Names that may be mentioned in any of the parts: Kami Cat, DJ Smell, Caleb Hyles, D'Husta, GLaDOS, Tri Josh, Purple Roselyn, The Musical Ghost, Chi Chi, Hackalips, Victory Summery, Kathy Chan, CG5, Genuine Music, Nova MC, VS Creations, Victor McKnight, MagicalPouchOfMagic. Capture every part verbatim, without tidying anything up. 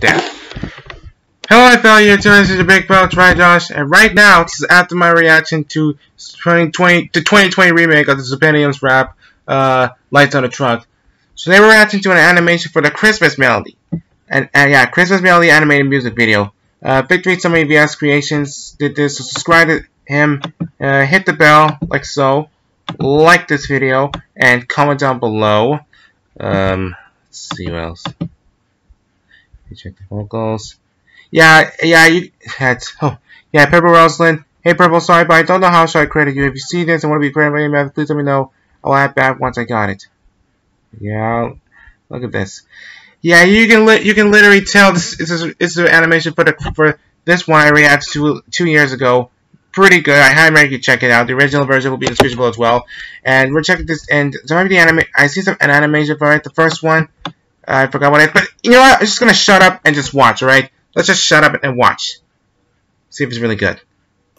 Down. Hello, fellas. You're tuning into the Big Bell, Tri Josh, and right now, this is after my reaction to twenty twenty, the twenty twenty remake of the Stipendium's rap, uh, Lights on the Truck. So they were reacting to an animation for the Christmas Melody, and, and yeah, Christmas Melody animated music video. Uh, Victory Summery V S Creations did this, so subscribe to him, uh, hit the bell, like so, like this video, and comment down below. Um, let's see what else. Check the vocals. Yeah, yeah, you had, oh, yeah, Purple Roselyn. Hey, Purple, sorry, but I don't know how should I credit you. If you see this and want to be credited by any method, please let me know. I'll add back once I got it. Yeah, look at this. Yeah, you can li you can literally tell this is this is an animation for the, for this one I reacted to two years ago. Pretty good. I highly recommend you check it out. The original version will be inscribable as well. And we're checking this. And so maybe the anime. I see some an animation for it. The first one. I forgot what it. But you know what? I'm just gonna shut up and just watch. All right. Let's just shut up and watch. See if it's really good.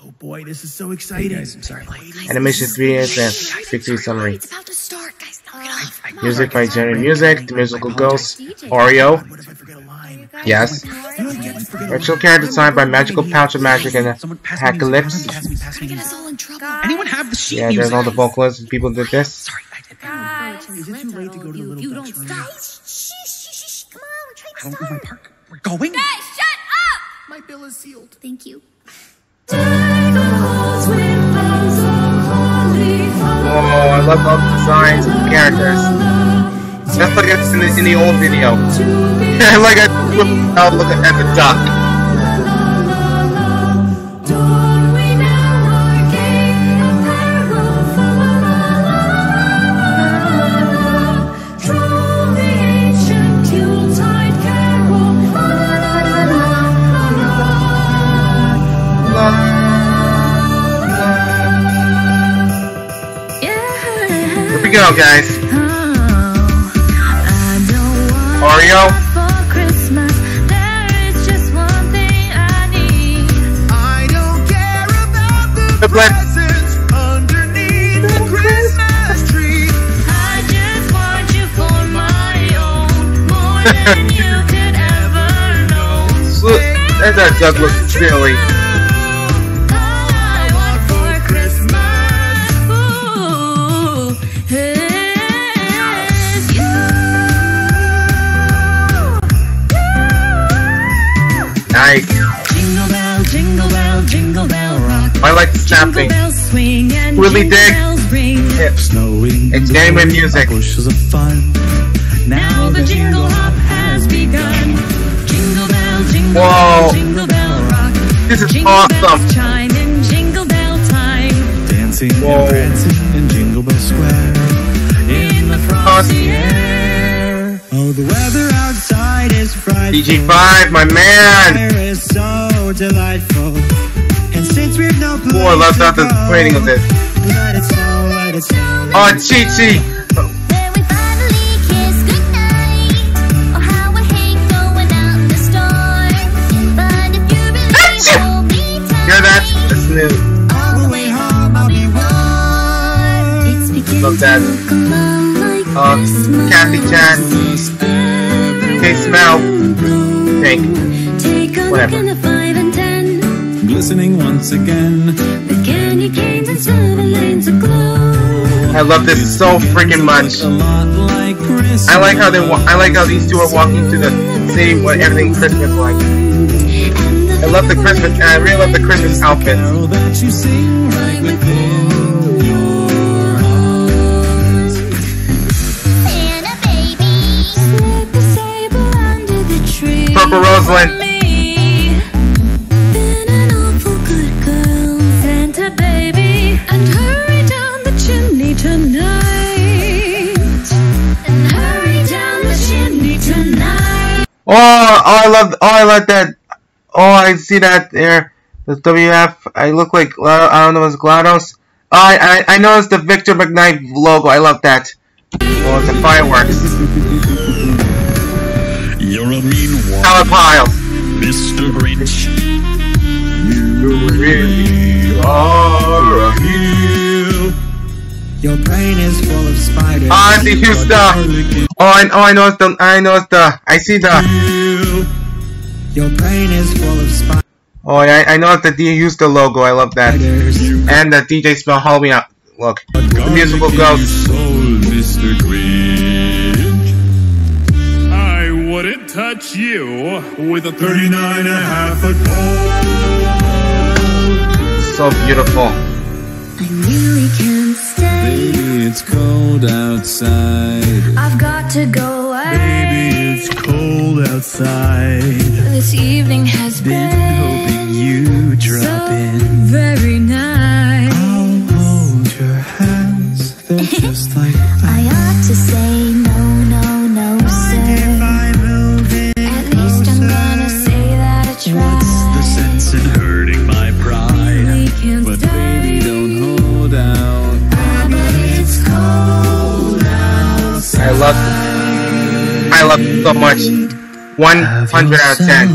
Oh boy, this is so exciting! Hey guys, I'm sorry. Guys, animation three and Victory Summery. It's about to start, guys. Uh, music by Genuine Music, The Musical Ghost, Oreo. Yes. Virtual character designed by MagicalPouchOfMagic and Hackalips. Yeah, there's all the vocalists and people did this. Sorry, I did that. Is it too late to go to the little ducks room? I don't know my park. We're going. Guys, shut up! My bill is sealed. Thank you. Oh, I love all the designs and the characters. That's like it's in the, in the old video. Like I I'll look at the duck. Go, guys. Oh, Oreo. For Christmas, there is just one thing I need. I don't care about the, the presents underneath the Christmas tree. I just want you for my own, more than you could ever know. Look, that, that dog looks silly. Nice. Jingle bell, jingle bell, jingle bell rock. I like the snapping. Really dig. Hips. It's Genuine Music. Now the jingle hop has begun. Jingle bell, jingle bell, jingle bell rock. This is awesome. Jingle bell time. Dancing and prancing in Jingle Bell Square. In the frosty air. Oh, the weather outside is frightful. C G five, my man. Is so delightful, and since we've no place oh, I love not the waiting of this. Let it snow, let it snow. Oh, Chi Chi. Oh. Then we finally kiss goodnight. Oh, how I hate going out in the storm. But if you really hold me tight, yeah, that's, that's new. All the way home, I'll be warm. It's beginning love that. To come on like uh, Christmas. Kathy Chan. D J Smell. Thank you. Whatever. I'm listening once again. I love this so freaking much. I like how they I like how these two are walking through the city what everything Christmas like. I love the Christmas I really love the Christmas outfits. Purple Roselyn. Oh, oh, I love, oh, I like that. Oh, I see that there. The W F. I look like I don't know. It's GLaDOS. Oh, I, I, I noticed the Victor McKnight logo. I love that. Oh, the fireworks. You're a mean one, Caleb Hyles. Mister Grinch. You really are a heel. Your brain is full of spiders. Ah, the D'Husta. Oh, I know, I know the, I know the, I see the. Your brain is full of spiders. Oh, I, I know the D'Husta logo. I love that. And the D J Smell, hold me up. Look, The Musical Ghost. Mister Green, I wouldn't touch you with a thirty-nine and a half foot pole. So beautiful. I really can't stay. Baby, it's cold outside. I've got to go away. Baby, it's cold outside. This evening has been, been hoping you drop so in. Very nice. I'll hold your hands. They're just like that. I ought to say no, no, no, mind sir. If I move in at closer. Least I'm gonna say that I tried. What's the sense in hurting my pride? We can't but stay. I love it. I love it so much. one hundred out of ten.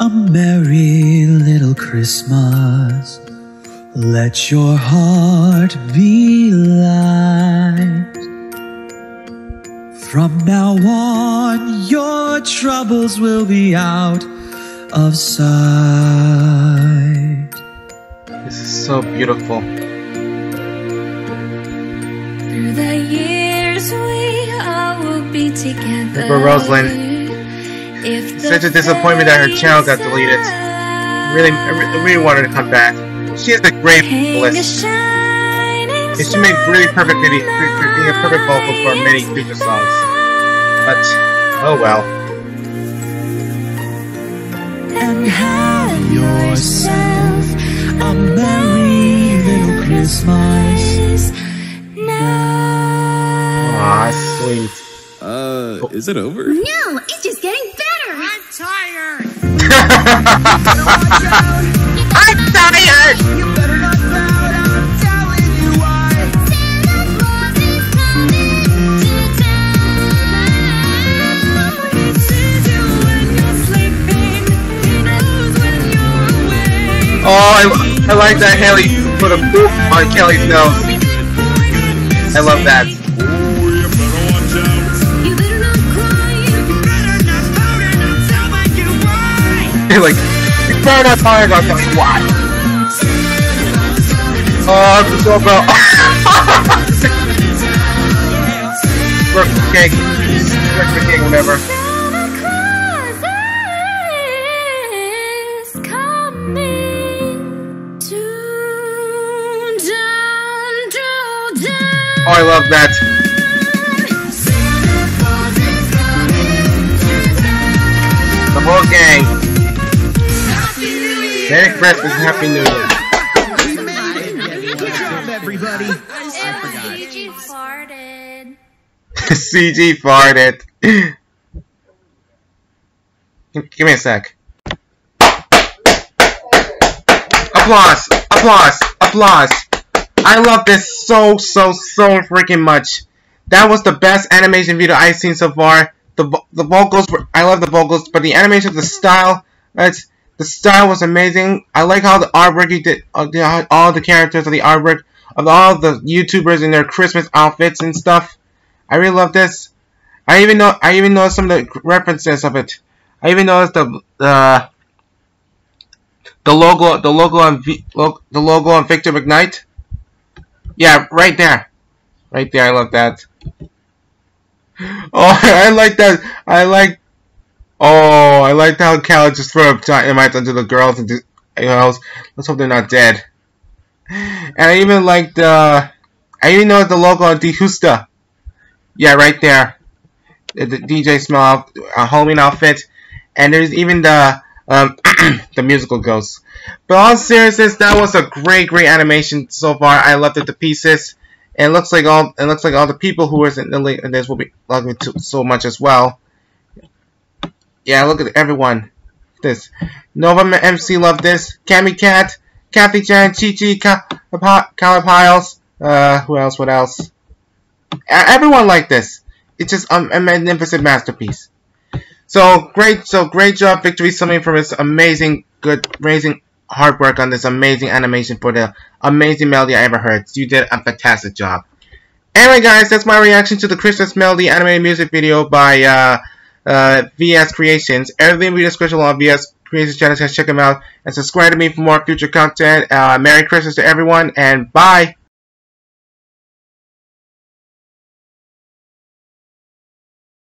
A merry little Christmas. Let your heart be light. From now on, your troubles will be out of sight. This is so beautiful. Through the years we all will be together. Purple Roselyn. It's such a disappointment that her channel got deleted. Really, I really wanted to come back. She has a great list. And she made really perfect video, being a perfect vocal for many future songs. But, oh well. And have yourself a merry little Christmas. Ah, sweet. Uh, oh. Is it over? No, it's just getting better. I'm tired. I'm tired. You better not out. I'm telling you why. Santa's Claus is coming to town. He sees you when you're sleeping. He knows when you're awake. Oh, I, I like that Haley put a poop on Kelly's nose. I love that. Ooh, you better watch out. You better not cry. You better not pout and not tell me you why. You're like, you better not pout and not tell me why. Oh, I'm so bad. Work for cake. Work for cake, whatever. Oh, I love that. The whole gang. Merry Christmas and Happy New Year. Good job, everybody. C G farted. C G farted. Give me a sec. Applause. Applause. Applause. I love this so, so, so freaking much. That was the best animation video I've seen so far. The the vocals were, I love the vocals, but the animation, the style, it's, the style was amazing. I like how the artwork you did, uh, the, all the characters of the artwork, of all the YouTubers in their Christmas outfits and stuff. I really love this. I even know, I even noticed some of the references of it. I even noticed the, uh, the logo, the logo on, v, lo, the logo on Victor McKnight. Yeah, right there. Right there, I love that. Oh, I like that. I like... Oh, I like how Cal just threw up dynamite onto the girls and just... You know, let's hope they're not dead. And I even like the... I even know the logo on D'Husta. Yeah, right there. The, the D J Smell, a Halloween outfit. And there's even the... Um, the Musical Ghost. But all seriousness, that was a great, great animation so far. I loved it to pieces. It looks like all, it looks like all the people who were in this will be loving it so much as well. Yeah, look at everyone. This Nova M C loved this. Kami Cat, Kathy Chan, Chi Chi, Caleb Hyles. Uh, who else? What else? Everyone liked this. It's just a, a magnificent masterpiece. So great, so great job, Victory Summery, for his amazing, good, amazing hard work on this amazing animation for the amazing melody I ever heard. You did a fantastic job. Anyway guys, that's my reaction to the Christmas Melody animated music video by uh, uh, V S Creations. Everything will be in the description on V S Creations channel, so check them out. And subscribe to me for more future content. Uh, Merry Christmas to everyone, and bye!